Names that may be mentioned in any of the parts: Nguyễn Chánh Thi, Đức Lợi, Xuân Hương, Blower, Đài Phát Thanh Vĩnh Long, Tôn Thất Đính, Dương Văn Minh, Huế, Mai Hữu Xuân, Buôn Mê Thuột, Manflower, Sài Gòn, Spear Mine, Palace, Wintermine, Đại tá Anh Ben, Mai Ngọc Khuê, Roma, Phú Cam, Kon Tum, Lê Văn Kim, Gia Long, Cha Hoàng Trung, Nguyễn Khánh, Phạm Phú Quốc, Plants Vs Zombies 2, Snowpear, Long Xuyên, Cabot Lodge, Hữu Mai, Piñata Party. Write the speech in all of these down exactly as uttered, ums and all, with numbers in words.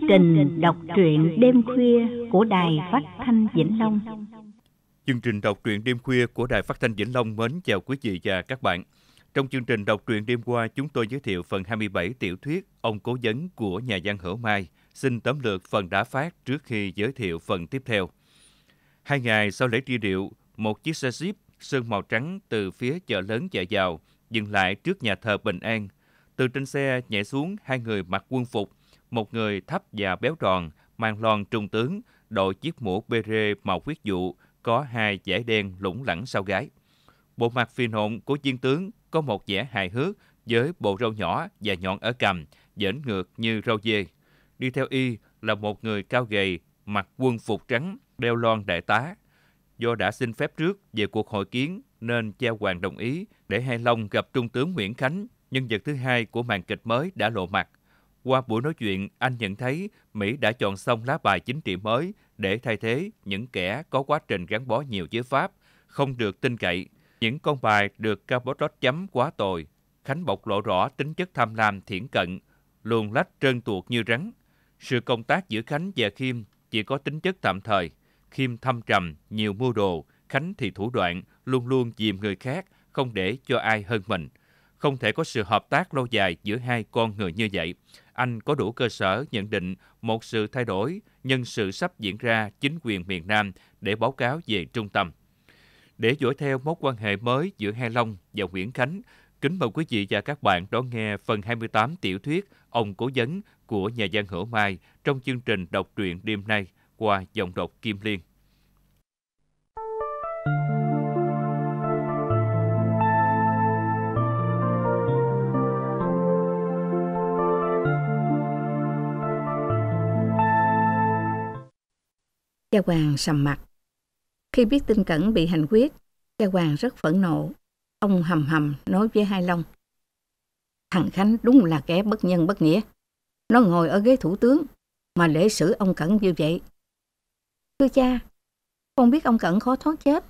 Chương trình đọc truyện đêm khuya của Đài Phát Thanh Vĩnh Long. Chương trình đọc truyện đêm khuya của Đài Phát Thanh Vĩnh Long mến chào quý vị và các bạn. Trong chương trình đọc truyện đêm qua, chúng tôi giới thiệu phần hai mươi bảy tiểu thuyết Ông Cố Vấn của nhà văn Hữu Mai. Xin tóm lược phần đã phát trước khi giới thiệu phần tiếp theo. Hai ngày sau lễ truy điệu, một chiếc xe Jeep sơn màu trắng từ phía chợ lớn chạy vào, dừng lại trước nhà thờ Bình An. Từ trên xe nhảy xuống hai người mặc quân phục, một người thấp và béo tròn, mang lon trung tướng, đội chiếc mũ bê rê màu huyết vụ, có hai dải đen lủng lẳng sau gáy. Bộ mặt phi nộn của viên tướng có một vẻ hài hước với bộ râu nhỏ và nhọn ở cằm, dễn ngược như râu dê. Đi theo y là một người cao gầy, mặc quân phục trắng, đeo lon đại tá. Do đã xin phép trước về cuộc hội kiến nên cha Hoàng đồng ý để Hai Long gặp Trung tướng Nguyễn Khánh, nhân vật thứ hai của màn kịch mới đã lộ mặt. Qua buổi nói chuyện, anh nhận thấy Mỹ đã chọn xong lá bài chính trị mới để thay thế những kẻ có quá trình gắn bó nhiều với Pháp, không được tin cậy. Những con bài được Cabot Lodge chấm quá tồi. Khánh bộc lộ rõ tính chất tham lam thiển cận, luồn lách trơn tuột như rắn. Sự công tác giữa Khánh và Khiêm chỉ có tính chất tạm thời. Khiêm thâm trầm, nhiều mưu đồ, Khánh thì thủ đoạn, luôn luôn dìm người khác, không để cho ai hơn mình. Không thể có sự hợp tác lâu dài giữa hai con người như vậy. Anh có đủ cơ sở nhận định một sự thay đổi nhân sự sắp diễn ra chính quyền miền Nam để báo cáo về trung tâm. Để dõi theo mối quan hệ mới giữa Hai Long và Nguyễn Khánh, kính mời quý vị và các bạn đón nghe phần hai mươi tám tiểu thuyết Ông Cố Vấn của nhà văn Hữu Mai trong chương trình đọc truyện đêm nay qua giọng đọc Kim Liên. Cha Hoàng sầm mặt. Khi biết tin Cẩn bị hành quyết, cha Hoàng rất phẫn nộ. Ông hầm hầm nói với Hai Long. Thằng Khánh đúng là kẻ bất nhân bất nghĩa. Nó ngồi ở ghế thủ tướng mà để xử ông Cẩn như vậy. Thưa cha, con biết ông Cẩn khó thoát chết.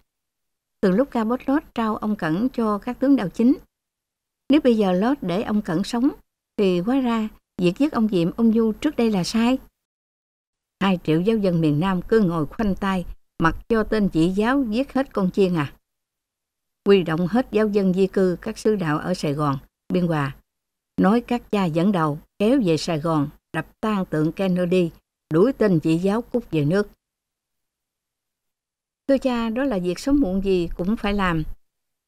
Từ lúc Cabot Lodge trao ông Cẩn cho các tướng đào chính, nếu bây giờ Lodge để ông Cẩn sống thì hóa ra việc giết ông Diệm, ông Du trước đây là sai. Hai triệu giáo dân miền Nam cứ ngồi khoanh tay mặc cho tên chỉ giáo giết hết con chiên à. Quy động hết giáo dân di cư các sứ đạo ở Sài Gòn, Biên Hòa, nói các cha dẫn đầu kéo về Sài Gòn, đập tan tượng Kennedy, đuổi tên chỉ giáo cút về nước. Thưa cha, đó là việc sớm muộn gì cũng phải làm,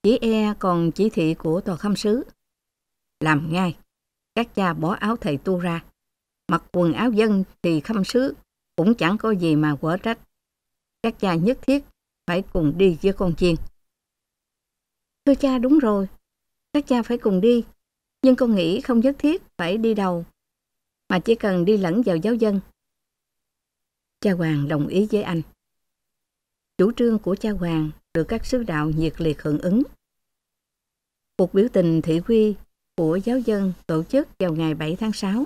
chỉ e còn chỉ thị của tòa khâm sứ. Làm ngay, các cha bỏ áo thầy tu ra, mặc quần áo dân thì khâm sứ cũng chẳng có gì mà quở trách. Các cha nhất thiết phải cùng đi với con chiên. Thưa cha, đúng rồi, các cha phải cùng đi, nhưng con nghĩ không nhất thiết phải đi đầu, mà chỉ cần đi lẫn vào giáo dân. Cha Hoàng đồng ý với anh. Chủ trương của cha Hoàng được các sứ đạo nhiệt liệt hưởng ứng. Cuộc biểu tình thị uy của giáo dân tổ chức vào ngày bảy tháng sáu.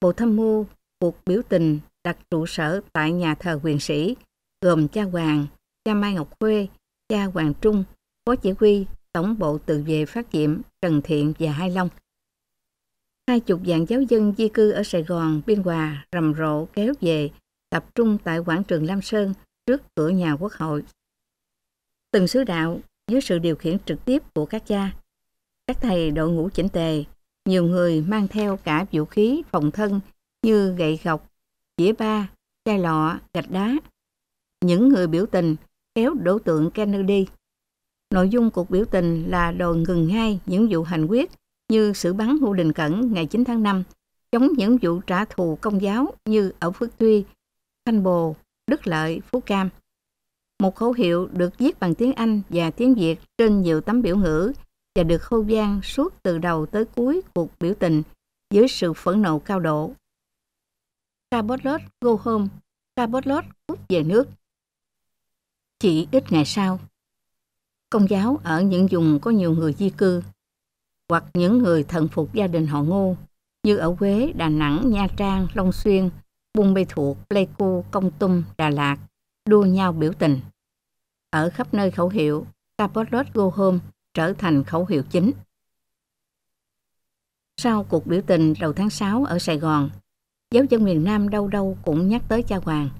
Bộ tham mưu cuộc biểu tình đặt trụ sở tại nhà thờ Quyền Sĩ, gồm cha Hoàng, cha Mai Ngọc Khuê, cha Hoàng Trung, phó chỉ huy, tổng bộ tự vệ Phát Diệm, Trần Thiện và Hai Long. Hai chục vạn giáo dân di cư ở Sài Gòn, Biên Hòa rầm rộ kéo về, tập trung tại quảng trường Lam Sơn trước cửa nhà Quốc hội. Từng sứ đạo dưới sự điều khiển trực tiếp của các cha, các thầy đội ngũ chỉnh tề, nhiều người mang theo cả vũ khí phòng thân như gậy gộc, chĩa ba, chai lọ, gạch đá. Những người biểu tình kéo đổ tượng Kennedy. Nội dung cuộc biểu tình là đòi ngừng ngay những vụ hành quyết như xử bắn Ngô Đình Cẩn ngày chín tháng năm, chống những vụ trả thù công giáo như ở Phước Tuy, Thanh Bồ, Đức Lợi, Phú Cam. Một khẩu hiệu được viết bằng tiếng Anh và tiếng Việt trên nhiều tấm biểu ngữ và được hô vang suốt từ đầu tới cuối cuộc biểu tình với sự phẫn nộ cao độ. Cabot Lodge go home, Cabot Lodge cút về nước. Chỉ ít ngày sau, công giáo ở những vùng có nhiều người di cư hoặc những người thần phục gia đình họ Ngô như ở Huế, Đà Nẵng, Nha Trang, Long Xuyên, Buôn Mê Thuột, Pleiku, Kon Tum, Đà Lạt đua nhau biểu tình. Ở khắp nơi khẩu hiệu Cabot Lodge go home trở thành khẩu hiệu chính. Sau cuộc biểu tình đầu tháng sáu ở Sài Gòn, giáo dân miền Nam đâu đâu cũng nhắc tới Cha Hoàng.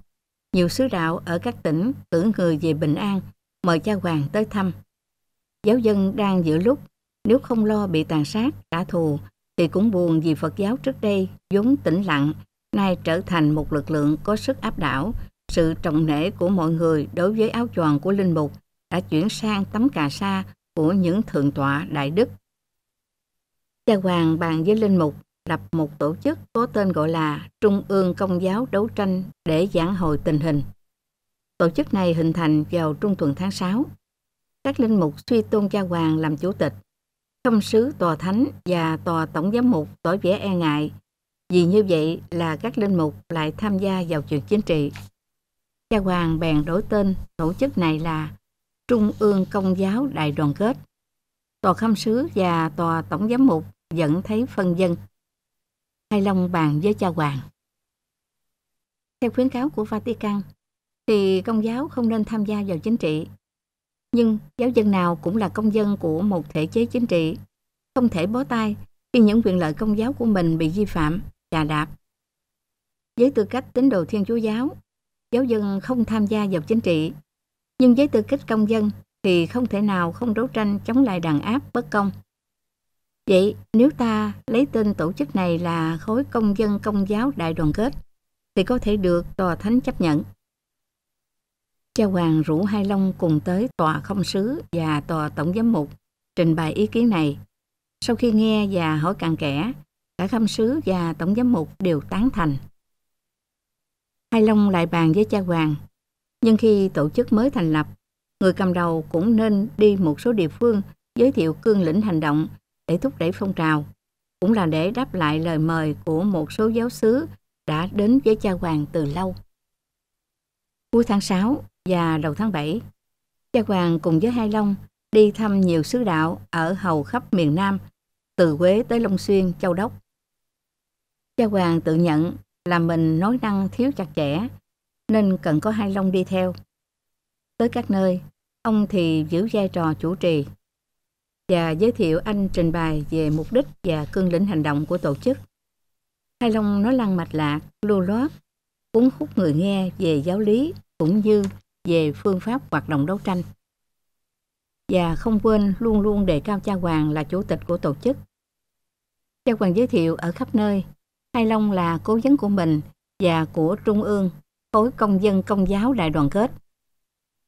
Nhiều sứ đạo ở các tỉnh cử người về Bình An mời Cha Hoàng tới thăm. Giáo dân đang giữa lúc nếu không lo bị tàn sát, trả thù thì cũng buồn vì Phật giáo trước đây vốn tĩnh lặng, nay trở thành một lực lượng có sức áp đảo. Sự trọng nể của mọi người đối với áo choàng của linh mục đã chuyển sang tấm cà sa của những thượng tọa đại đức. Cha Hoàng bàn với linh mục lập một tổ chức có tên gọi là Trung ương Công giáo đấu tranh để giảng hồi tình hình. Tổ chức này hình thành vào trung tuần tháng sáu. Các linh mục suy tôn Cha Hoàng làm chủ tịch. Khâm sứ tòa thánh và tòa tổng giám mục tỏ vẻ e ngại, vì như vậy là các linh mục lại tham gia vào chuyện chính trị. Cha Hoàng bèn đổi tên tổ chức này là Trung ương Công giáo Đại đoàn kết. Tòa khâm sứ và tòa tổng giám mục vẫn thấy phân vân. Hai Long bàn với Cha Hoàng. Theo khuyến cáo của Vatican thì Công giáo không nên tham gia vào chính trị. Nhưng giáo dân nào cũng là công dân của một thể chế chính trị, không thể bó tay khi những quyền lợi công giáo của mình bị vi phạm, chà đạp. Với tư cách tín đồ Thiên Chúa giáo, giáo dân không tham gia vào chính trị, nhưng với tư cách công dân thì không thể nào không đấu tranh chống lại đàn áp bất công. Vậy nếu ta lấy tên tổ chức này là Khối Công dân Công giáo Đại đoàn kết thì có thể được tòa thánh chấp nhận. Cha Hoàng rủ Hai Long cùng tới tòa khâm sứ và tòa tổng giám mục trình bày ý kiến này. Sau khi nghe và hỏi cặn kẽ, cả khâm sứ và tổng giám mục đều tán thành. Hai Long lại bàn với Cha Hoàng, nhưng khi tổ chức mới thành lập, người cầm đầu cũng nên đi một số địa phương giới thiệu cương lĩnh hành động để thúc đẩy phong trào, cũng là để đáp lại lời mời của một số giáo xứ đã đến với Cha Hoàng từ lâu. Cuối tháng sáu và đầu tháng bảy, Cha Hoàng cùng với Hai Long đi thăm nhiều sứ đạo ở hầu khắp miền Nam, từ Huế tới Long Xuyên, Châu Đốc. Cha Hoàng tự nhận là mình nói năng thiếu chặt chẽ, nên cần có Hai Long đi theo. Tới các nơi, ông thì giữ vai trò chủ trì và giới thiệu anh trình bày về mục đích và cương lĩnh hành động của tổ chức. Hai Long nói lăng mạch lạc, lưu loát, cuốn hút người nghe về giáo lý cũng như về phương pháp hoạt động đấu tranh. Và không quên luôn luôn đề cao Cha Hoàng là chủ tịch của tổ chức. Cha Hoàng giới thiệu ở khắp nơi, Hai Long là cố vấn của mình và của Trung ương Khối Công dân Công giáo Đại đoàn kết,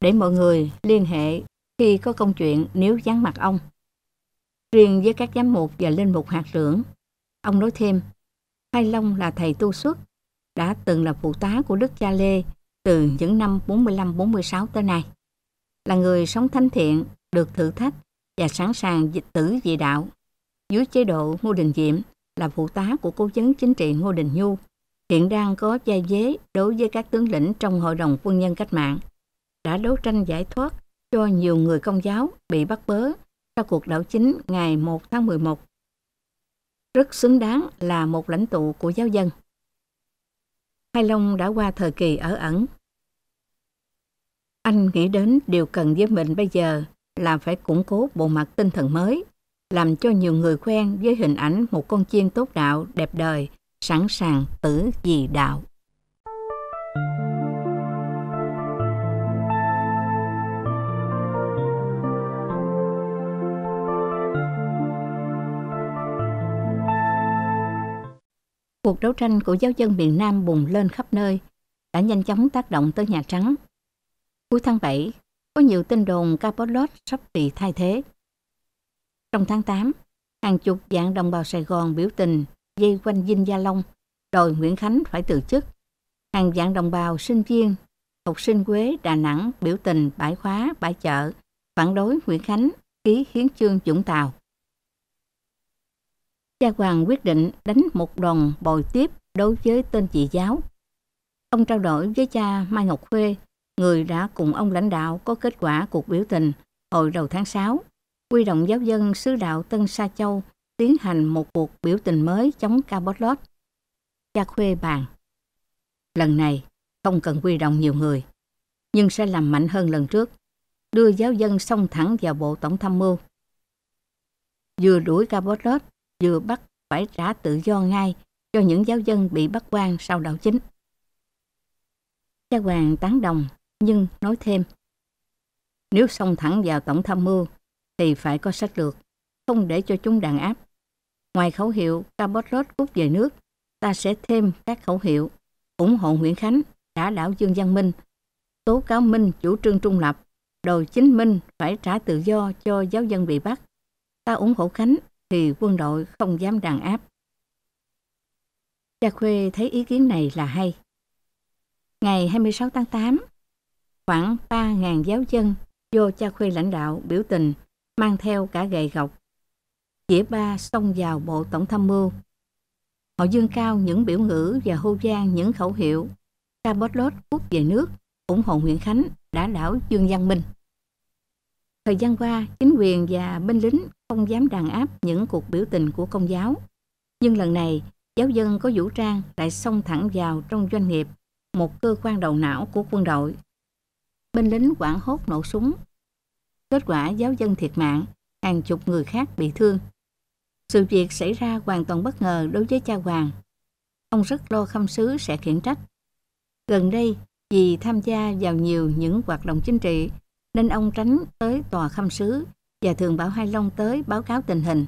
để mọi người liên hệ khi có công chuyện nếu vắng mặt ông. Riêng với các giám mục và linh mục hạt trưởng, ông nói thêm, Hai Long là thầy tu xuất, đã từng là phụ tá của Đức Cha Lê từ những năm bốn mươi lăm bốn mươi sáu tới nay, là người sống thánh thiện, được thử thách và sẵn sàng dịch tử vì đạo. Dưới chế độ Ngô Đình Diệm là phụ tá của cố vấn chính trị Ngô Đình Nhu, hiện đang có vai vế đối với các tướng lĩnh trong Hội đồng Quân nhân Cách mạng, đã đấu tranh giải thoát cho nhiều người công giáo bị bắt bớ sau cuộc đảo chính ngày một tháng mười một. Rất xứng đáng là một lãnh tụ của giáo dân. Hai Long đã qua thời kỳ ở ẩn. Anh nghĩ đến điều cần với mình bây giờ là phải củng cố bộ mặt tinh thần mới, làm cho nhiều người quen với hình ảnh một con chiên tốt đạo, đẹp đời, sẵn sàng tử vì đạo. Cuộc đấu tranh của giáo dân miền Nam bùng lên khắp nơi đã nhanh chóng tác động tới Nhà Trắng. Cuối tháng bảy, có nhiều tin đồn Cabot Lodge sắp bị thay thế. Trong tháng tám, hàng chục vạn đồng bào Sài Gòn biểu tình dây quanh dinh Gia Long, đòi Nguyễn Khánh phải từ chức. Hàng vạn đồng bào sinh viên, học sinh Huế, Đà Nẵng biểu tình bãi khóa, bãi chợ, phản đối Nguyễn Khánh ký hiến chương Vũng Tàu. Cha Hoàng quyết định đánh một đòn bồi tiếp đối với tên dị giáo. Ông trao đổi với cha Mai Ngọc Khuê, người đã cùng ông lãnh đạo có kết quả cuộc biểu tình hồi đầu tháng sáu, quy động giáo dân xứ đạo Tân Sa Châu tiến hành một cuộc biểu tình mới chống Cabot Lodge. Cha Khuê bàn, lần này không cần quy động nhiều người, nhưng sẽ làm mạnh hơn lần trước, đưa giáo dân xông thẳng vào Bộ Tổng tham mưu. Vừa đuổi Cabot Lodge, vừa bắt phải trả tự do ngay cho những giáo dân bị bắt quan sau đảo chính. Cha Hoàng tán đồng nhưng nói thêm: nếu xông thẳng vào tổng tham mưu thì phải có sách lược, không để cho chúng đàn áp. Ngoài khẩu hiệu Cabot Lodge rút về nước, ta sẽ thêm các khẩu hiệu ủng hộ Nguyễn Khánh, trả đảo Dương Văn Minh, tố cáo Minh chủ trương trung lập, đòi chính Minh phải trả tự do cho giáo dân bị bắt. Ta ủng hộ Khánh thì quân đội không dám đàn áp. Cha Khuê thấy ý kiến này là hay. Ngày hai mươi sáu tháng tám, khoảng ba nghìn giáo dân do Cha Khuê lãnh đạo biểu tình, mang theo cả gậy gộc, chĩa ba xông vào bộ tổng tham mưu. Họ dương cao những biểu ngữ và hô vang những khẩu hiệu Cabot Lodge rút về nước, ủng hộ Nguyễn Khánh, đả đảo Dương Văn Minh. Thời gian qua, chính quyền và binh lính không dám đàn áp những cuộc biểu tình của công giáo. Nhưng lần này, giáo dân có vũ trang lại xông thẳng vào trong doanh nghiệp, một cơ quan đầu não của quân đội. Binh lính hoảng hốt nổ súng. Kết quả giáo dân thiệt mạng, hàng chục người khác bị thương. Sự việc xảy ra hoàn toàn bất ngờ đối với Cha Hoàng. Ông rất lo khâm sứ sẽ khiển trách. Gần đây, vì tham gia vào nhiều những hoạt động chính trị, nên ông tránh tới tòa khâm sứ và thường bảo Hai Long tới báo cáo tình hình.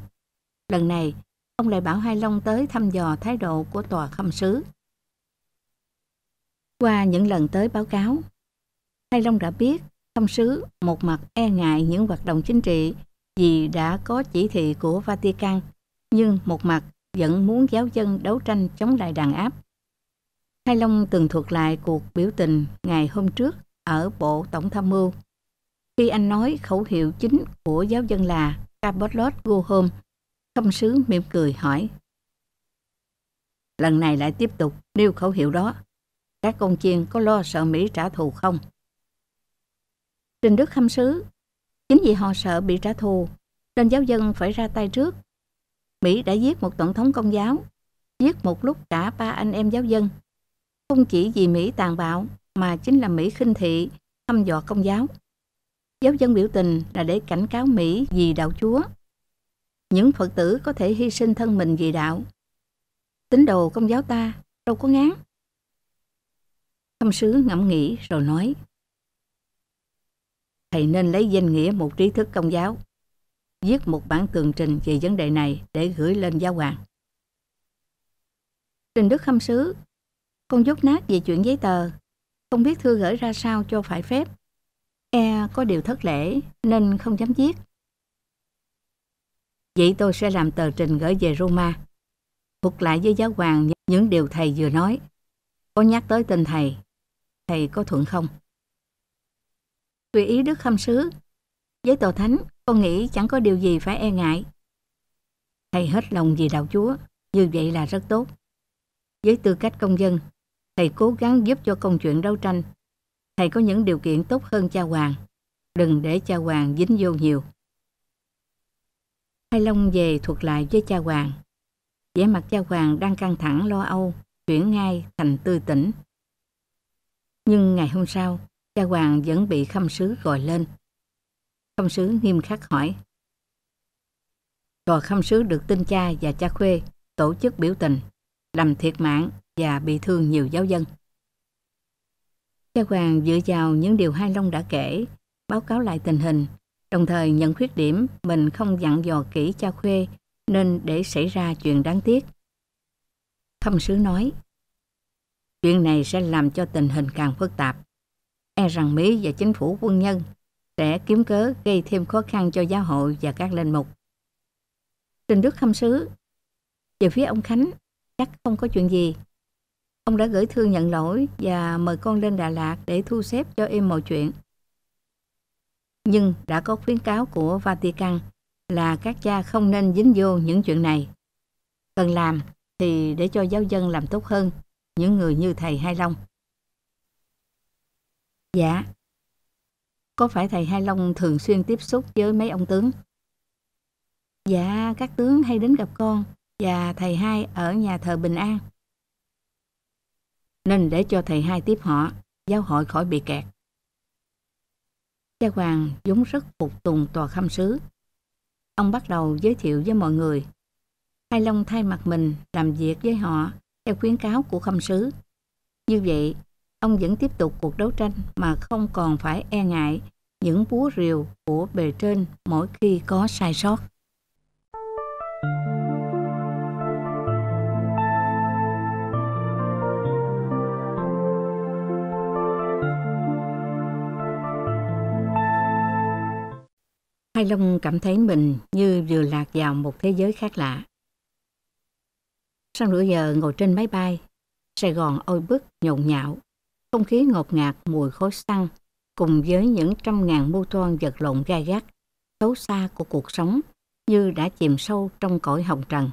Lần này, ông lại bảo Hai Long tới thăm dò thái độ của tòa khâm sứ. Qua những lần tới báo cáo, Hai Long đã biết khâm sứ một mặt e ngại những hoạt động chính trị vì đã có chỉ thị của Vatican, nhưng một mặt vẫn muốn giáo dân đấu tranh chống lại đàn áp. Hai Long từng thuật lại cuộc biểu tình ngày hôm trước ở Bộ Tổng Tham mưu. Khi anh nói khẩu hiệu chính của giáo dân là Cabot Lodge Go Home, khâm sứ mỉm cười hỏi: lần này lại tiếp tục nêu khẩu hiệu đó, các công chiên có lo sợ Mỹ trả thù không? Trình đức khâm sứ: chính vì họ sợ bị trả thù nên giáo dân phải ra tay trước. Mỹ đã giết một tổng thống công giáo, giết một lúc cả ba anh em giáo dân. Không chỉ vì Mỹ tàn bạo mà chính là Mỹ khinh thị, thăm dò công giáo. Giáo dân biểu tình là để cảnh cáo Mỹ vì đạo Chúa. Những Phật tử có thể hy sinh thân mình vì đạo. Tín đồ công giáo ta đâu có ngán. Khâm sứ ngẫm nghĩ rồi nói: thầy nên lấy danh nghĩa một trí thức công giáo, viết một bản tường trình về vấn đề này để gửi lên giáo hoàng. Trình đức khâm sứ: con dốt nát về chuyện giấy tờ, không biết thư gửi ra sao cho phải phép, e có điều thất lễ nên không dám viết. Vậy tôi sẽ làm tờ trình gửi về Roma, thuật lại với giáo hoàng những điều thầy vừa nói. Có nhắc tới tên thầy, thầy có thuận không? Tùy ý đức khâm sứ, với tòa thánh con nghĩ chẳng có điều gì phải e ngại. Thầy hết lòng vì đạo Chúa, như vậy là rất tốt. Với tư cách công dân, thầy cố gắng giúp cho công chuyện đấu tranh. Thầy có những điều kiện tốt hơn Cha Hoàng, đừng để Cha Hoàng dính vô nhiều. Hai Long về thuật lại với Cha Hoàng. Vẻ mặt Cha Hoàng đang căng thẳng lo âu, chuyển ngay thành tươi tỉnh. Nhưng ngày hôm sau, Cha Hoàng vẫn bị khâm sứ gọi lên. Khâm sứ nghiêm khắc hỏi: tòa khâm sứ được tin cha và cha Khuê tổ chức biểu tình, làm thiệt mạng và bị thương nhiều giáo dân. Cha Hoàng dựa vào những điều Hai Long đã kể, báo cáo lại tình hình, đồng thời nhận khuyết điểm mình không dặn dò kỹ cha Khuê nên để xảy ra chuyện đáng tiếc. Khâm sứ nói: chuyện này sẽ làm cho tình hình càng phức tạp. E rằng Mỹ và chính phủ quân nhân sẽ kiếm cớ gây thêm khó khăn cho giáo hội và các linh mục. Trình đức khâm sứ: về phía ông Khánh, chắc không có chuyện gì. Ông đã gửi thư nhận lỗi và mời con lên Đà Lạt để thu xếp cho êm mọi chuyện. Nhưng đã có khuyến cáo của Vatican là các cha không nên dính vô những chuyện này. Cần làm thì để cho giáo dân làm tốt hơn, những người như thầy Hai Long. Dạ. Có phải thầy Hai Long thường xuyên tiếp xúc với mấy ông tướng? Dạ, các tướng hay đến gặp con và thầy Hai ở nhà thờ Bình An. Nên để cho thầy Hai tiếp họ, giáo hội khỏi bị kẹt. Cha Hoàng vốn rất phục tùng tòa khâm sứ. Ông bắt đầu giới thiệu với mọi người: Hai Long thay mặt mình làm việc với họ theo khuyến cáo của khâm sứ. Như vậy, ông vẫn tiếp tục cuộc đấu tranh mà không còn phải e ngại những búa rìu của bề trên mỗi khi có sai sót. Hai Long cảm thấy mình như vừa lạc vào một thế giới khác lạ. Sau nửa giờ ngồi trên máy bay, Sài Gòn ôi bức nhộn nhạo, không khí ngột ngạt mùi khói xăng cùng với những trăm ngàn mưu toan vật lộn gai gắt, xấu xa của cuộc sống như đã chìm sâu trong cõi hồng trần.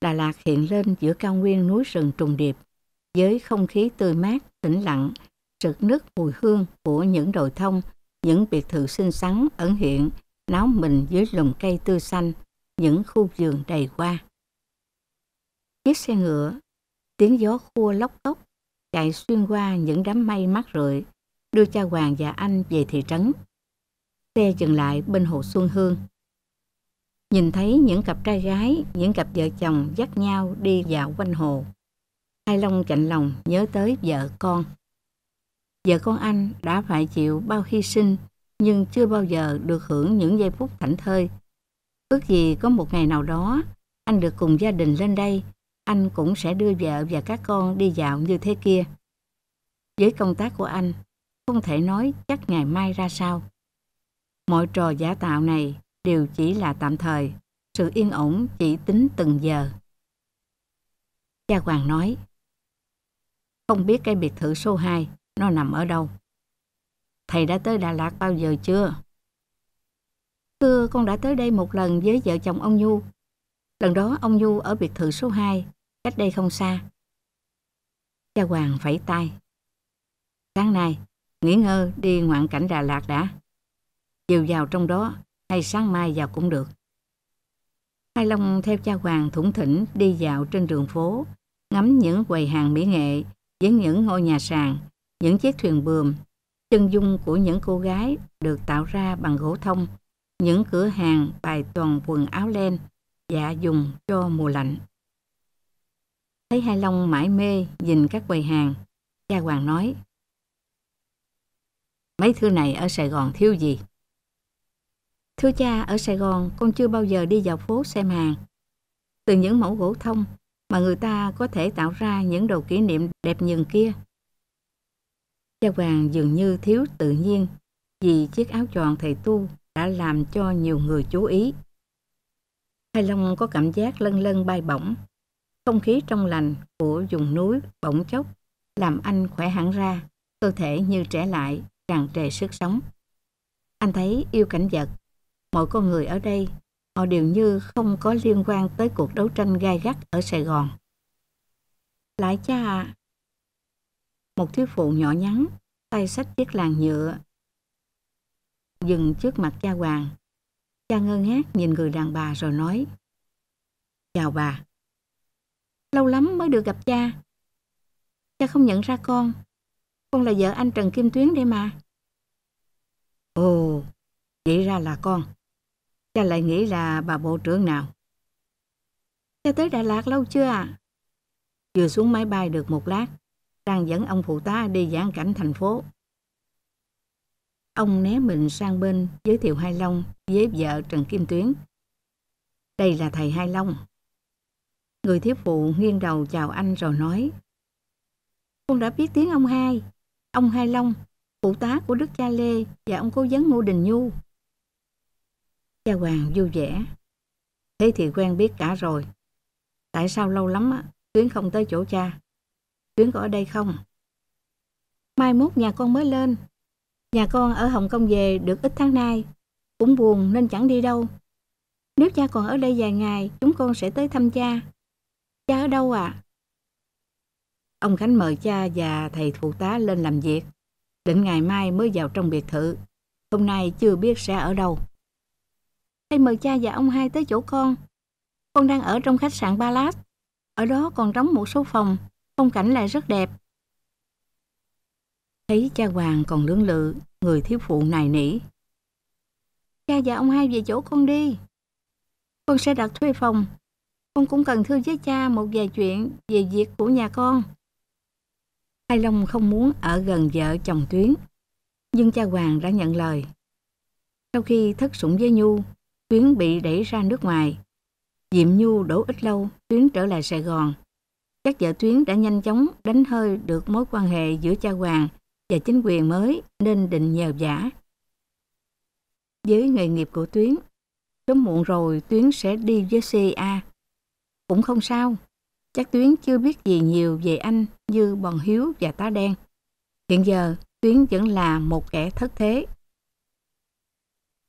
Đà Lạt hiện lên giữa cao nguyên núi rừng trùng điệp với không khí tươi mát, tĩnh lặng, sực nức mùi hương của những đồi thông, những biệt thự xinh xắn ẩn hiện náo mình dưới lùm cây tươi xanh, những khu vườn đầy hoa. Chiếc xe ngựa, tiếng gió khua lóc cốc chạy xuyên qua những đám mây mát rượi, đưa Cha Hoàng và anh về thị trấn. Xe dừng lại bên hồ Xuân Hương. Nhìn thấy những cặp trai gái, những cặp vợ chồng dắt nhau đi dạo quanh hồ. Hai Long chạnh lòng nhớ tới vợ con. Vợ con anh đã phải chịu bao hy sinh nhưng chưa bao giờ được hưởng những giây phút thảnh thơi. Ước gì có một ngày nào đó anh được cùng gia đình lên đây, anh cũng sẽ đưa vợ và các con đi dạo như thế kia. Với công tác của anh, không thể nói chắc ngày mai ra sao. Mọi trò giả tạo này đều chỉ là tạm thời, sự yên ổn chỉ tính từng giờ. Cha Hoàng nói, không biết cái biệt thự số hai nó nằm ở đâu. Thầy đã tới Đà Lạt bao giờ chưa? Thưa, con đã tới đây một lần với vợ chồng ông Nhu. Lần đó ông Nhu ở biệt thự số hai, cách đây không xa. Cha Hoàng phẩy tay. Sáng nay, nghỉ ngơi đi ngoạn cảnh Đà Lạt đã. Chiều vào trong đó, hay sáng mai vào cũng được. Hai Long theo Cha Hoàng thủng thỉnh đi dạo trên đường phố, ngắm những quầy hàng mỹ nghệ với những ngôi nhà sàn, những chiếc thuyền buồm, chân dung của những cô gái được tạo ra bằng gỗ thông, những cửa hàng bày toàn quần áo len, dạ dùng cho mùa lạnh. Thấy Hai Long mải mê nhìn các quầy hàng, Cha Hoàng nói, mấy thứ này ở Sài Gòn thiếu gì? Thưa cha, ở Sài Gòn con chưa bao giờ đi vào phố xem hàng. Từ những mẫu gỗ thông mà người ta có thể tạo ra những đồ kỷ niệm đẹp nhường kia. Cha Hoàng dường như thiếu tự nhiên vì chiếc áo choàng thầy tu đã làm cho nhiều người chú ý. Hai Long có cảm giác lâng lâng bay bổng. Không khí trong lành của vùng núi bỗng chốc làm anh khỏe hẳn ra, cơ thể như trẻ lại, tràn trề sức sống. Anh thấy yêu cảnh vật, mọi con người ở đây, họ đều như không có liên quan tới cuộc đấu tranh gai gắt ở Sài Gòn. Lại cha à! Một thiếu phụ nhỏ nhắn, tay xách chiếc làn nhựa, dừng trước mặt Cha Hoàng. Cha ngơ ngác nhìn người đàn bà rồi nói, chào bà. Lâu lắm mới được gặp cha. Cha không nhận ra con. Con là vợ anh Trần Kim Tuyến đây mà. Ồ, vậy ra là con. Cha lại nghĩ là bà bộ trưởng nào. Cha tới Đà Lạt lâu chưa à? Vừa xuống máy bay được một lát, đang dẫn ông phụ tá đi giãn cảnh thành phố. Ông né mình sang bên giới thiệu Hai Long với vợ Trần Kim Tuyến. Đây là thầy Hai Long. Người thiếu phụ nghiêng đầu chào anh rồi nói, con đã biết tiếng ông Hai. Ông Hai Long, phụ tá của Đức Cha Lê và ông cố vấn Ngô Đình Nhu. Cha Hoàng vui vẻ. Thế thì quen biết cả rồi. Tại sao lâu lắm á, Tuyến không tới chỗ cha? Tuyến có ở đây không? Mai mốt nhà con mới lên. Nhà con ở Hồng Kông về được ít tháng nay. Cũng buồn nên chẳng đi đâu. Nếu cha còn ở đây vài ngày, chúng con sẽ tới thăm cha. Cha ở đâu à? Ông Khánh mời cha và thầy phụ tá lên làm việc. Định ngày mai mới vào trong biệt thự. Hôm nay chưa biết sẽ ở đâu. Thầy mời cha và ông Hai tới chỗ con. Con đang ở trong khách sạn Palace. Ở đó còn trống một số phòng. Phong cảnh lại rất đẹp. Thấy Cha Hoàng còn lưỡng lự, người thiếu phụ nài nỉ. Cha và ông Hai về chỗ con đi. Con sẽ đặt thuê phòng. Con cũng cần thư với cha một vài chuyện về việc của nhà con. Hai Long không muốn ở gần vợ chồng Tuyến, nhưng cha Hoàng đã nhận lời. Sau khi thất sủng với Nhu, Tuyến bị đẩy ra nước ngoài. Diệm Nhu đổ ít lâu, Tuyến trở lại Sài Gòn. Các vợ Tuyến đã nhanh chóng đánh hơi được mối quan hệ giữa cha Hoàng và chính quyền mới nên định nhờ vả. Với nghề nghiệp của Tuyến, sớm muộn rồi Tuyến sẽ đi với xê a. Cũng không sao, chắc Tuyến chưa biết gì nhiều về anh như Bòn Hiếu và Tá Đen. Hiện giờ, Tuyến vẫn là một kẻ thất thế.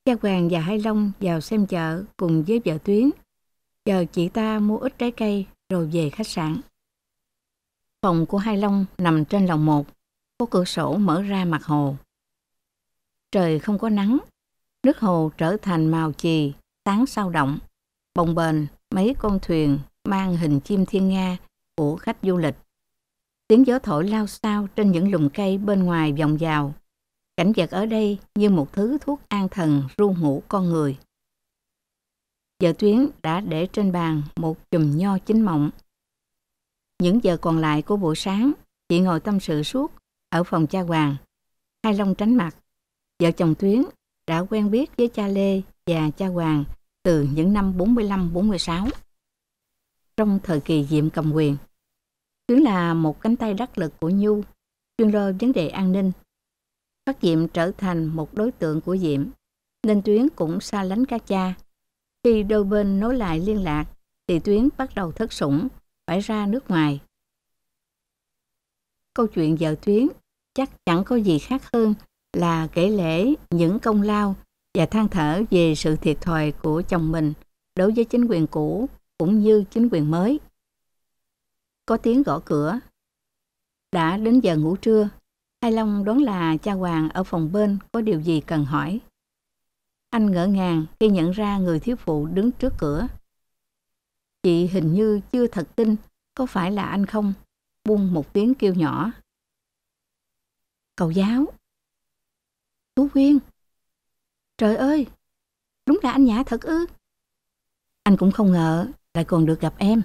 Cha Hoàng và Hai Long vào xem chợ cùng với vợ Tuyến, chờ chị ta mua ít trái cây rồi về khách sạn. Phòng của Hai Long nằm trên lầu một, có cửa sổ mở ra mặt hồ. Trời không có nắng, nước hồ trở thành màu chì, tán sao động, bồng bềnh mấy con thuyền mang hình chim thiên nga của khách du lịch. Tiếng gió thổi lao xao trên những lùm cây bên ngoài vòng vào. Cảnh vật ở đây như một thứ thuốc an thần ru ngủ con người. Vợ Tuyến đã để trên bàn một chùm nho chín mọng. Những giờ còn lại của buổi sáng, chị ngồi tâm sự suốt ở phòng cha Hoàng. Hai Long tránh mặt. Vợ chồng Tuyến đã quen biết với cha Lê và cha Hoàng từ những năm bốn mươi lăm bốn mươi sáu. Trong thời kỳ Diệm cầm quyền, Tuyến là một cánh tay đắc lực của Nhu, chuyên lo vấn đề an ninh. Phát Diệm trở thành một đối tượng của Diệm, nên Tuyến cũng xa lánh các cha. Khi đôi bên nối lại liên lạc, thì Tuyến bắt đầu thất sủng, phải ra nước ngoài. Câu chuyện vợ Tuyến chắc chẳng có gì khác hơn là kể lể những công lao và than thở về sự thiệt thòi của chồng mình đối với chính quyền cũ cũng như chính quyền mới. Có tiếng gõ cửa. Đã đến giờ ngủ trưa, Hai Long đoán là cha Hoàng ở phòng bên có điều gì cần hỏi. Anh ngỡ ngàng khi nhận ra người thiếu phụ đứng trước cửa. Chị hình như chưa thật tin, có phải là anh không? Buông một tiếng kêu nhỏ. Cậu giáo. Tú Quyên. Trời ơi, đúng là anh Nhã thật ư? Anh cũng không ngờ lại còn được gặp em.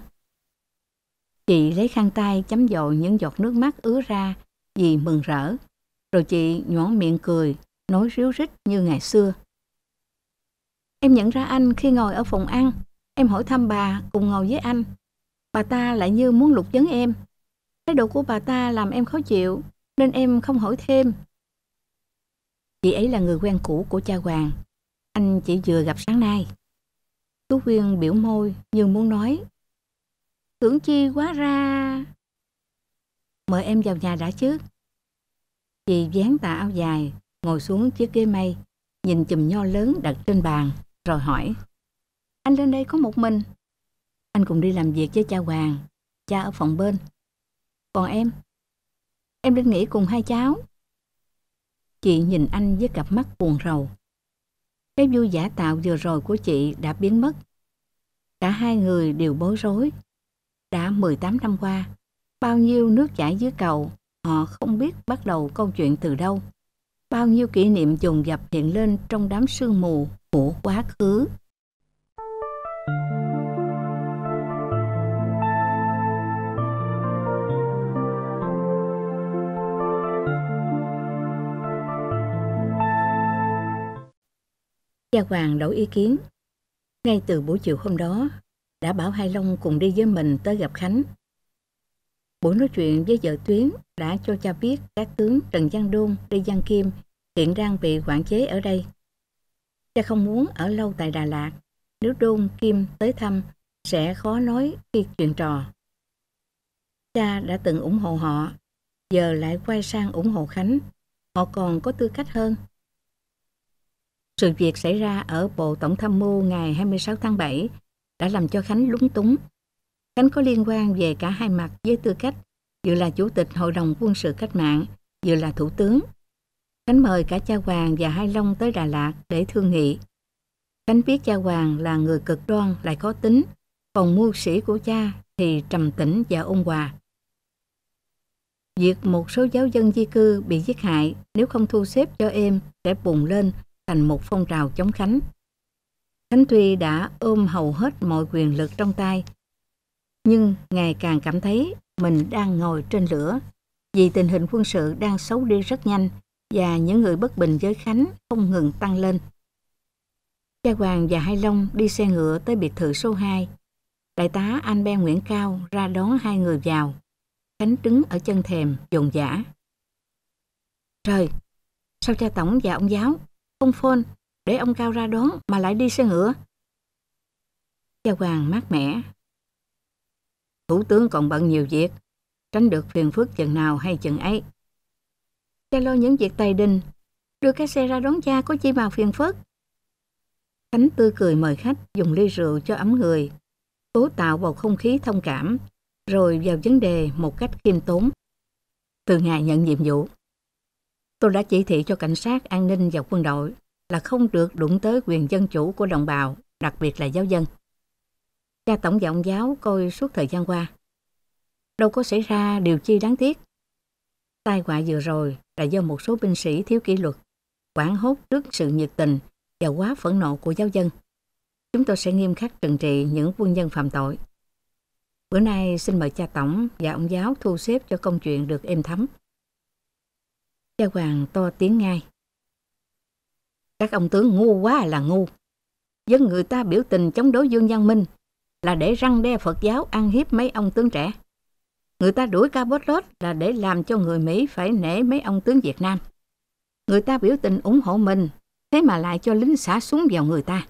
Chị lấy khăn tay chấm dội những giọt nước mắt ứa ra vì mừng rỡ. Rồi chị nhoẻn miệng cười, nói ríu rít như ngày xưa. Em nhận ra anh khi ngồi ở phòng ăn. Em hỏi thăm bà cùng ngồi với anh. Bà ta lại như muốn lục vấn em. Thái độ của bà ta làm em khó chịu, nên em không hỏi thêm. Chị ấy là người quen cũ của cha Hoàng. Anh chị vừa gặp sáng nay. Tú Quyên biểu môi như muốn nói. Tưởng chi quá ra. Mời em vào nhà đã chứ. Chị vén tà áo dài, ngồi xuống chiếc ghế mây, nhìn chùm nho lớn đặt trên bàn, rồi hỏi. Anh lên đây có một mình. Anh cùng đi làm việc với cha Hoàng, cha ở phòng bên. Còn em? Em đến nghỉ cùng hai cháu. Chị nhìn anh với cặp mắt buồn rầu. Cái vui giả tạo vừa rồi của chị đã biến mất. Cả hai người đều bối rối. Đã mười tám năm qua, bao nhiêu nước chảy dưới cầu, họ không biết bắt đầu câu chuyện từ đâu. Bao nhiêu kỷ niệm dồn dập hiện lên trong đám sương mù của quá khứ. Cha Hoàng đổi ý kiến. Ngay từ buổi chiều hôm đó, đã bảo Hai Long cùng đi với mình tới gặp Khánh. Buổi nói chuyện với vợ Tuyến đã cho cha biết các tướng Trần Văn Đôn, Lê Văn Kim hiện đang bị quản chế ở đây. Cha không muốn ở lâu tại Đà Lạt. Nếu Đôn, Kim tới thăm, sẽ khó nói khi chuyện trò. Cha đã từng ủng hộ họ, giờ lại quay sang ủng hộ Khánh. Họ còn có tư cách hơn. Sự việc xảy ra ở Bộ Tổng Tham mưu ngày hai mươi sáu tháng bảy đã làm cho Khánh lúng túng. Khánh có liên quan về cả hai mặt với tư cách, vừa là Chủ tịch Hội đồng Quân sự Cách mạng, vừa là Thủ tướng. Khánh mời cả cha Hoàng và Hai Long tới Đà Lạt để thương nghị. Khánh biết cha Hoàng là người cực đoan lại khó tính, còn mưu sĩ của cha thì trầm tĩnh và ôn hòa. Việc một số giáo dân di cư bị giết hại nếu không thu xếp cho êm sẽ bùng lên thành một phong trào chống Khánh. Khánh Thuy đã ôm hầu hết mọi quyền lực trong tay. Nhưng ngày càng cảm thấy mình đang ngồi trên lửa, vì tình hình quân sự đang xấu đi rất nhanh và những người bất bình với Khánh không ngừng tăng lên. Cha Hoàng và Hai Long đi xe ngựa tới biệt thự số hai. Đại tá Anh Ben Nguyễn Cao ra đón hai người vào. Khánh đứng ở chân thềm, dồn dã. Trời, sao cha Tổng và ông giáo không phone để ông Cao ra đón mà lại đi xe ngựa? Cha Hoàng mát mẻ. Thủ tướng còn bận nhiều việc, tránh được phiền phức chừng nào hay chừng ấy. Cha lo những việc tài đình, đưa cái xe ra đón cha có chi mà phiền phức. Khánh tươi cười mời khách dùng ly rượu cho ấm người, cố tạo bầu không khí thông cảm, rồi vào vấn đề một cách khiêm tốn. Từ ngày nhận nhiệm vụ, tôi đã chỉ thị cho cảnh sát, an ninh và quân đội là không được đụng tới quyền dân chủ của đồng bào, đặc biệt là giáo dân. Cha Tổng và ông giáo coi suốt thời gian qua, đâu có xảy ra điều chi đáng tiếc. Tai họa vừa rồi là do một số binh sĩ thiếu kỷ luật, hoảng hốt trước sự nhiệt tình và quá phẫn nộ của giáo dân. Chúng tôi sẽ nghiêm khắc trừng trị những quân nhân phạm tội. Bữa nay xin mời cha Tổng và ông giáo thu xếp cho công chuyện được êm thấm. Cha Hoàng to tiếng ngay. Các ông tướng ngu quá là ngu. Dân người ta biểu tình chống đối Dương Văn Minh là để răn đe Phật giáo ăn hiếp mấy ông tướng trẻ. Người ta đuổi Cabot Lodge là để làm cho người Mỹ phải nể mấy ông tướng Việt Nam. Người ta biểu tình ủng hộ mình, thế mà lại cho lính xả súng vào người ta.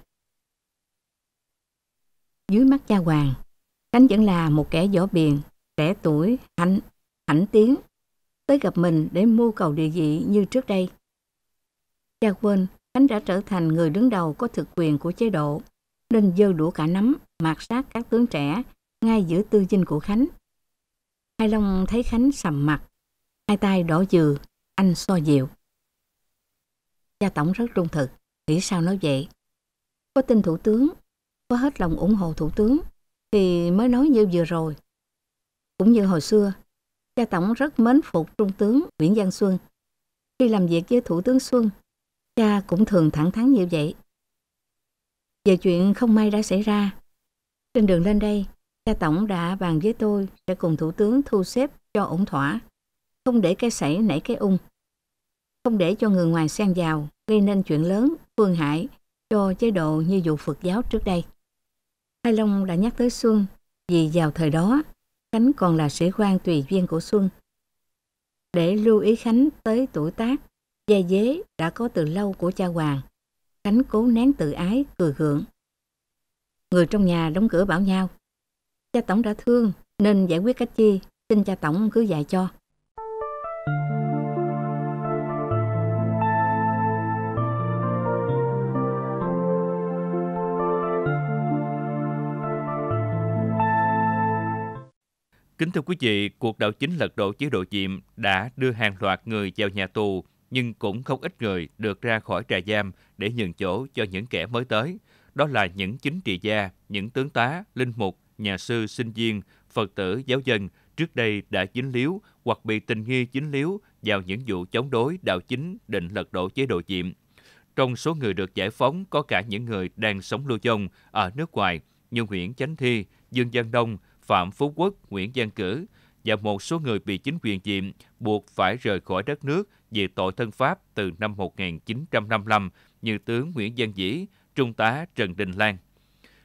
Dưới mắt cha Hoàng, Khánh vẫn là một kẻ võ biền, trẻ tuổi, hạnh, hãnh tiến, tới gặp mình để mưu cầu địa vị như trước đây. Cha quên, Khánh đã trở thành người đứng đầu có thực quyền của chế độ, nên giơ đũa cả nắm, mạt sát các tướng trẻ, ngay giữa tư dinh của Khánh. Hai Long thấy Khánh sầm mặt, hai tay đỏ dừ, anh so dịu. Cha Tổng rất trung thực, nghĩ sao nói vậy? Có tin thủ tướng, có hết lòng ủng hộ thủ tướng, thì mới nói như vừa rồi. Cũng như hồi xưa, cha Tổng rất mến phục Trung tướng Nguyễn Văn Xuân. Khi làm việc với Thủ tướng Xuân, cha cũng thường thẳng thắn như vậy. Về chuyện không may đã xảy ra, trên đường lên đây, cha Tổng đã bàn với tôi sẽ cùng Thủ tướng thu xếp cho ổn thỏa, không để cái sảy nảy cái ung, không để cho người ngoài xen vào gây nên chuyện lớn, phương hại cho chế độ như vụ Phật giáo trước đây. Hai Long đã nhắc tới Xuân vì vào thời đó Khánh còn là sĩ quan tùy viên của Xuân. Để lưu ý Khánh tới tuổi tác, vai vế đã có từ lâu của cha Hoàng, Khánh cố nén tự ái, cười gượng. Người trong nhà đóng cửa bảo nhau. Cha Tổng đã thương nên giải quyết cách chi, xin cha Tổng cứ dạy cho. Kính thưa quý vị, cuộc đảo chính lật đổ chế độ Diệm đã đưa hàng loạt người vào nhà tù, nhưng cũng không ít người được ra khỏi trại giam để nhường chỗ cho những kẻ mới tới. Đó là những chính trị gia, những tướng tá, linh mục, nhà sư, sinh viên, Phật tử, giáo dân trước đây đã dính líu hoặc bị tình nghi dính líu vào những vụ chống đối đảo chính định lật đổ chế độ Diệm. Trong số người được giải phóng có cả những người đang sống lưu vong ở nước ngoài như Nguyễn Chánh Thi, Dương Văn Đông, Phạm Phú Quốc, Nguyễn Văn Cử và một số người bị chính quyền Diệm buộc phải rời khỏi đất nước vì tội thân Pháp từ năm một nghìn chín trăm năm mươi lăm như tướng Nguyễn Văn Dĩ, Trung tá Trần Đình Lan.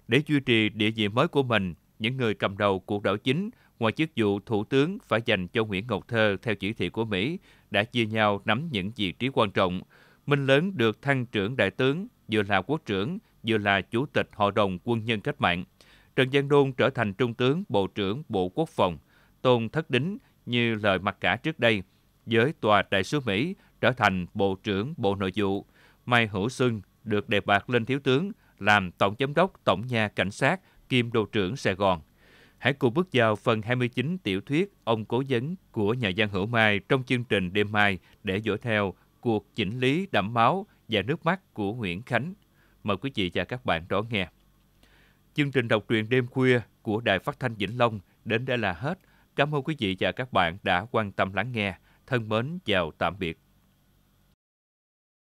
Để duy trì địa vị mới của mình, những người cầm đầu cuộc đảo chính ngoài chức vụ thủ tướng phải dành cho Nguyễn Ngọc Thơ theo chỉ thị của Mỹ đã chia nhau nắm những vị trí quan trọng. Minh Lớn được thăng trưởng đại tướng, vừa là quốc trưởng, vừa là chủ tịch Hội đồng Quân nhân Cách mạng. Trần Văn Đôn trở thành trung tướng, bộ trưởng Bộ Quốc phòng. Tôn Thất Đính như lời mặc cả trước đây, với tòa đại sứ Mỹ trở thành bộ trưởng Bộ Nội vụ. Mai Hữu Xuân được đề bạt lên thiếu tướng, làm tổng giám đốc tổng nha cảnh sát, kiêm đô trưởng Sài Gòn. Hãy cùng bước vào phần hai mươi chín tiểu thuyết Ông Cố Vấn của nhà văn Hữu Mai trong chương trình đêm mai để dõi theo cuộc chỉnh lý đẫm máu và nước mắt của Nguyễn Khánh. Mời quý vị và các bạn đón nghe. Chương trình đọc truyện đêm khuya của Đài Phát thanh Vĩnh Long đến đây là hết. Cảm ơn quý vị và các bạn đã quan tâm lắng nghe. Thân mến, chào tạm biệt.